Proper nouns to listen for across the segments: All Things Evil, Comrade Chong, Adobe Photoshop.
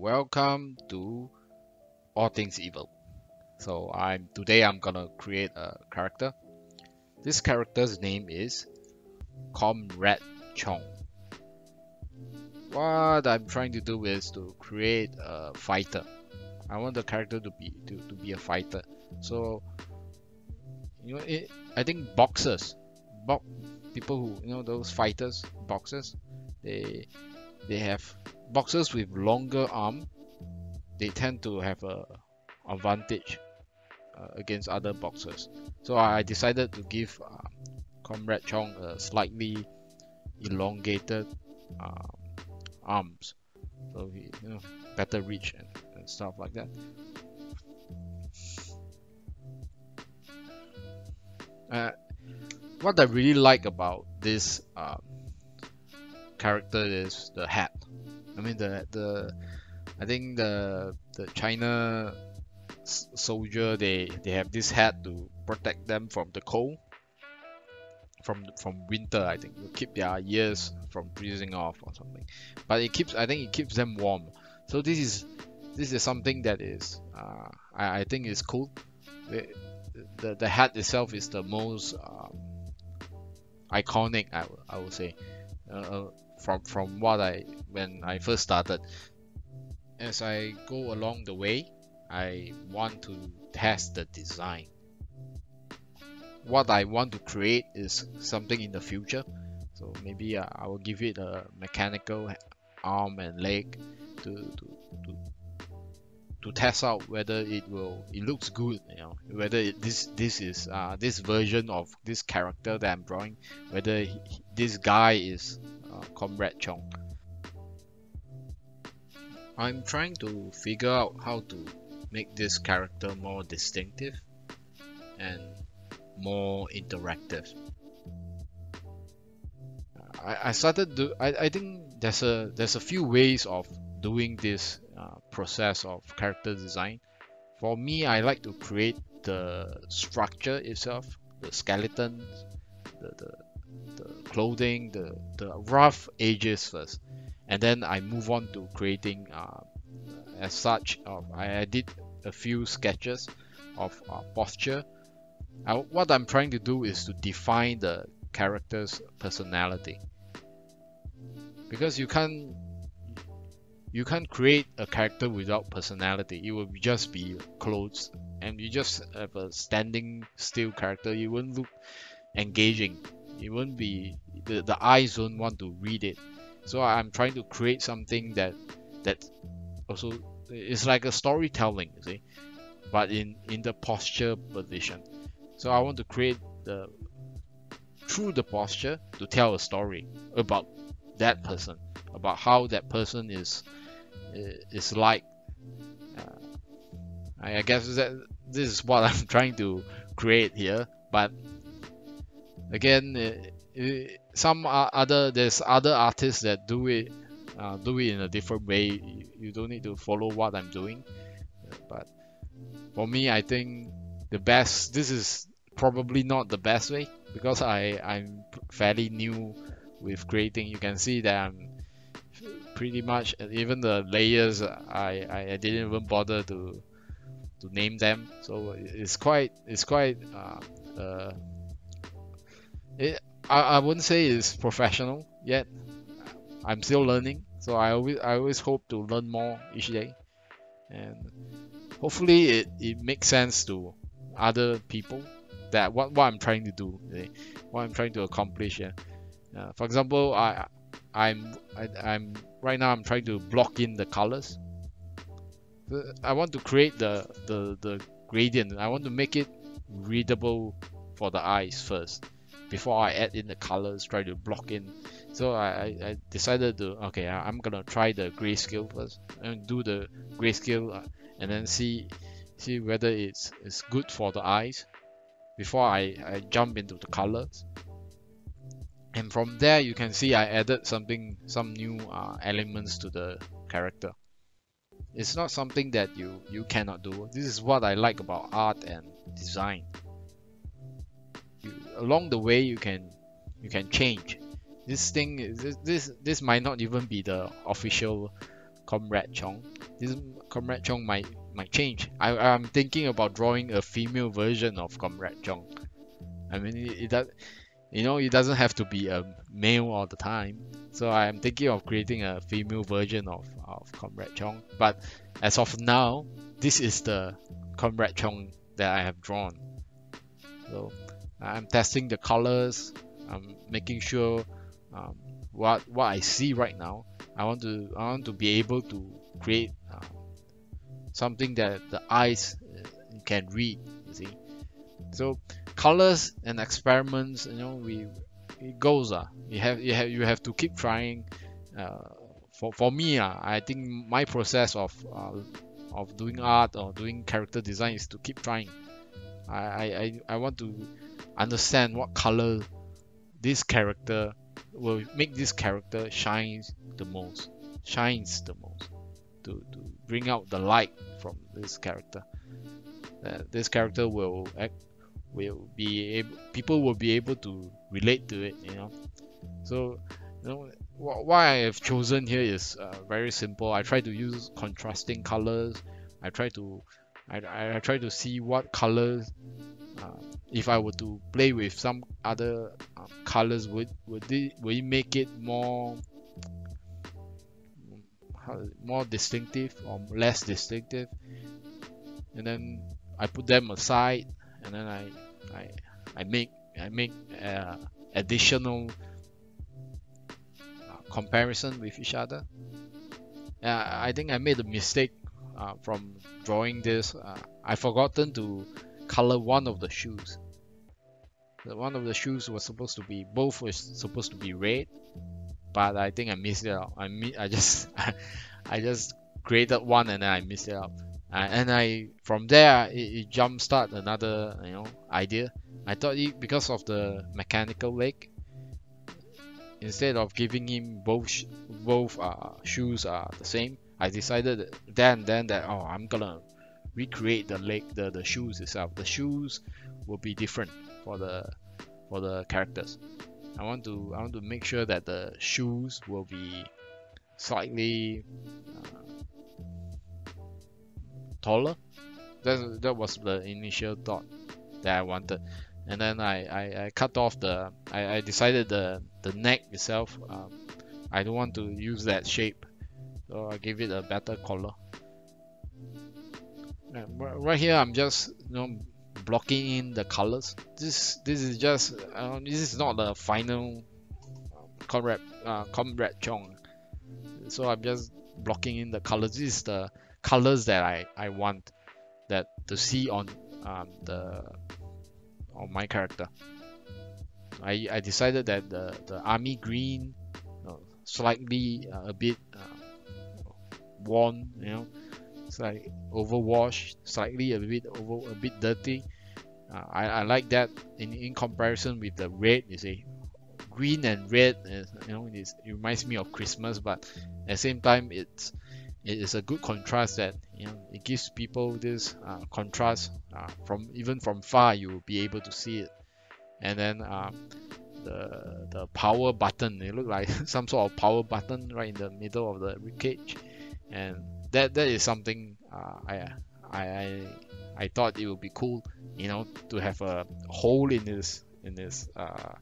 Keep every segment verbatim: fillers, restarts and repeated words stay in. Welcome to All Things Evil. So I'm today I'm gonna create a character. This character's name is Comrade Chong. What I'm trying to do is to create a fighter. I want the character to be to, to be a fighter. So you know, it, I think boxers, bo people who you know those fighters, boxers, they they have boxers with longer arm. They tend to have a advantage uh, against other boxers. So I decided to give uh, Comrade Chong a slightly elongated uh, arms, so he you know better reach and, and stuff like that. Uh, what I really like about this uh, character is the hat. I mean the the I think the the China soldier they they have this hat to protect them from the cold, from from winter. I think to keep their ears from freezing off or something. But it keeps I think it keeps them warm. So this is this is something that is uh, I I think is cool. It, The, the hat itself is the most um, iconic, I, I would say, uh, from from what I when I first started. As I go along the way, I want to test the design. What I want to create is something in the future, so maybe I, I will give it a mechanical arm and leg to to. to to test out whether it will it looks good, you know, whether it, this this is uh, this version of this character that I'm drawing, whether he, this guy is uh, Comrade Chong. I'm trying to figure out how to make this character more distinctive and more interactive. I, I started to I, I think there's a there's a few ways of doing this uh, process of character design. For me, I like to create the structure itself, the skeleton, the, the, the clothing, the, the rough edges first, and then I move on to creating uh, as such. uh, I did a few sketches of uh, posture. I, what I'm trying to do is to define the character's personality, because you can't You can't create a character without personality. It will just be clothes, and you just have a standing still character. It won't look engaging. It won't be the, the eyes don't want to read it. So I'm trying to create something that that also is like a storytelling, you see, but in in the posture position. So I want to create the through the posture to tell a story about that person, about how that person is is like. uh, I guess that this is what I'm trying to create here. But again, it, it, some other there's other artists that do it uh, do it in a different way. You, you don't need to follow what I'm doing, but for me, I think the best this is probably not the best way, because I I'm fairly new with creating. You can see that I'm pretty much, even the layers, I, I, I didn't even bother to to name them. So it's quite it's quite uh, uh, it, I, I wouldn't say it's professional yet. I'm still learning, so I always I always hope to learn more each day, and hopefully it, it makes sense to other people that what, what I'm trying to do, what I'm trying to accomplish here. Uh, for example, I I'm I, I'm right now I'm trying to block in the colors. I want to create the, the the gradient. I want to make it readable for the eyes first before I add in the colors, try to block in. So I, I decided to okay I'm gonna try the grayscale first and do the grayscale, and then see see whether it's it's good for the eyes before I, I jump into the colors. And from there, you can see I added something, some new uh, elements to the character. It's not something that you you cannot do. This is what I like about art and design. You, along the way, you can you can change. This thing, this this, this might not even be the official Comrade Chong. this Comrade Chong might might change. I, I'm thinking about drawing a female version of Comrade Chong. I mean, it, it does, you know, it doesn't have to be a male all the time. So I'm thinking of creating a female version of, of Comrade Chong. But as of now, this is the Comrade Chong that I have drawn. So I'm testing the colors. I'm making sure um, what what I see right now. I want to I want to be able to create uh, something that the eyes can read. You see, so colors and experiments. You know, we it goes. Uh, you have you have you have to keep trying. Uh, for for me, uh, I think my process of uh, of doing art or doing character design is to keep trying. I I I want to understand what color this character will make this character shines the most, shines the most, to, to bring out the light from this character. Uh, this character will act, will be able, people will be able to relate to it, you know. So, you know, wh what I have chosen here is uh, very simple. I try to use contrasting colors. I try to, I, I try to see what colors. Uh, if I were to play with some other uh, colors, would would it, would it make it more more distinctive or less distinctive? And then I put them aside, and then I I I make I make uh, additional uh, comparison with each other. Uh, I think I made a mistake uh, from drawing this. Uh, I forgotten to color one of the shoes. The one of the shoes was supposed to be, both was supposed to be red, but I think I missed it out. I mi I just I just created one and then I missed it out. Uh, and I from there it, it jumpstart another, you know, idea. I thought it, because of the mechanical leg, instead of giving him both sh both uh, shoes are the same, I decided then then that oh I'm gonna recreate the leg, the, the shoes itself. The shoes will be different for the for the characters. I want to I want to make sure that the shoes will be slightly uh, taller. That that was the initial thought that I wanted, and then I I, I cut off the I, I decided the the neck itself. Um, I don't want to use that shape, so I gave it a better color. Right here, I'm just, you know, blocking in the colors. This this is just um, this is not the final Comrade uh, Comrade Chong. So I'm just blocking in the colors. This is the colors that I I want that to see on um, the on my character. I I decided that the the army green, you know, slightly uh, a bit uh, worn, you know. It's like overwashed, slightly a bit over, a bit dirty. Uh, I, I like that in in comparison with the red. You see, green and red, is, you know, it reminds me of Christmas, but at the same time, it's it is a good contrast that, you know, it gives people this uh, contrast uh, from even from far you will be able to see it. And then um, the the power button, it looks like some sort of power button right in the middle of the ribcage, and That that is something uh, I I I thought it would be cool, you know, to have a hole in this in this uh,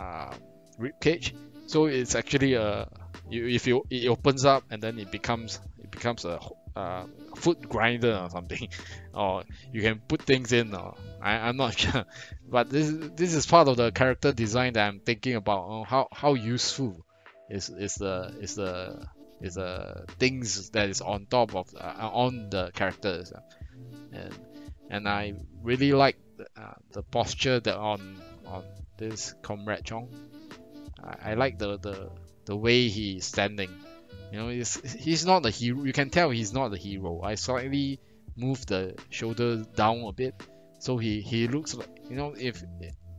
uh, rib cage. So it's actually a you, if you it opens up and then it becomes it becomes a uh, food grinder or something, or you can put things in. Or I, I'm not sure, but this this is part of the character design that I'm thinking about. Oh, how how useful is is the is the is the uh, things that is on top of uh, on the characters, and and I really like the, uh, the posture that on on this Comrade Chong. I, I like the, the the way he is standing. You know, he's he's not the hero. You can tell he's not the hero. I slightly moved the shoulder down a bit, so he he looks like, you know, if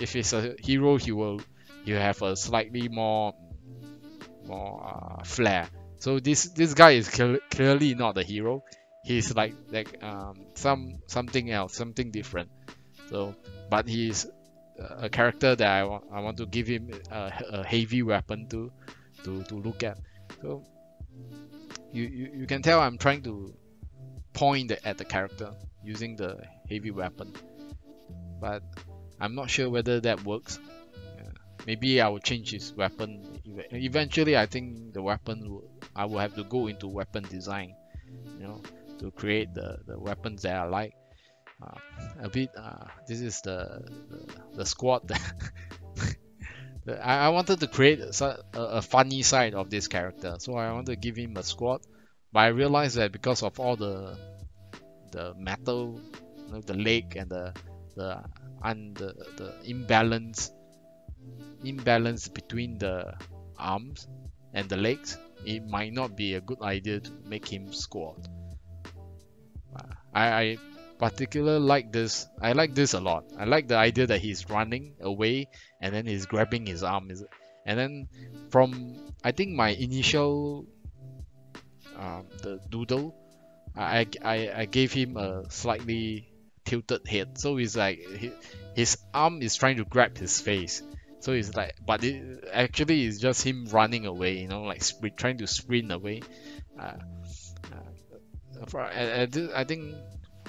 if he's a hero, he will you have a slightly more more uh, flair. So this this guy is cl clearly not the hero. He's like like um, some something else, something different. So, but he's a character that I want I want to give him a, a heavy weapon to to to look at. So you, you, you can tell I'm trying to point at the character using the heavy weapon, but I'm not sure whether that works. Yeah. Maybe I will change his weapon. Eventually, I think the weapon, I will have to go into weapon design, you know, to create the, the weapons that I like. Uh, a bit. Uh, this is the the, the squad. the, I, I wanted to create a, a funny side of this character, so I wanted to give him a squad. But I realized that because of all the the metal, you know, the lake and the the and the, the imbalance imbalance between the arms and the legs, it might not be a good idea to make him squat. Uh, I. I particular like this I like this a lot. I like the idea that he's running away and then he's grabbing his arm, and then from I think my initial um, the doodle, I, I, I gave him a slightly tilted head, so he's like he, his arm is trying to grab his face, so it's like, but it actually is just him running away, you know, like sprint, trying to sprint away. uh, uh, for, I, I, I think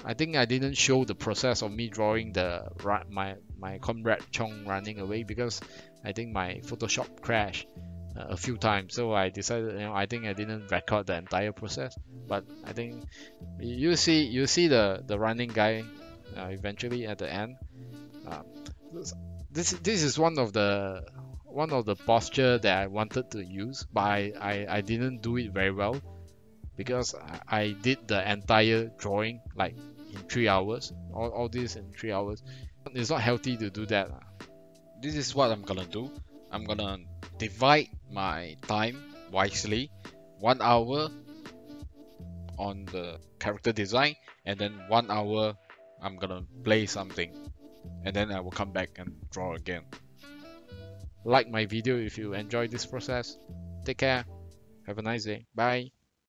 I think I didn't show the process of me drawing the my my Comrade Chong running away because I think my Photoshop crashed uh, a few times, so I decided, you know, I think I didn't record the entire process, but I think you see you see the the running guy uh, eventually at the end. Um, this this is one of the one of the posture that I wanted to use, but I I, I didn't do it very well, because I did the entire drawing like in three hours, all, all this in three hours. It's not healthy to do that. This is what I'm gonna do. I'm gonna divide my time wisely. One hour on the character design, and then one hour I'm gonna play something. And then I will come back and draw again. Like my video if you enjoyed this process. Take care. Have a nice day. Bye.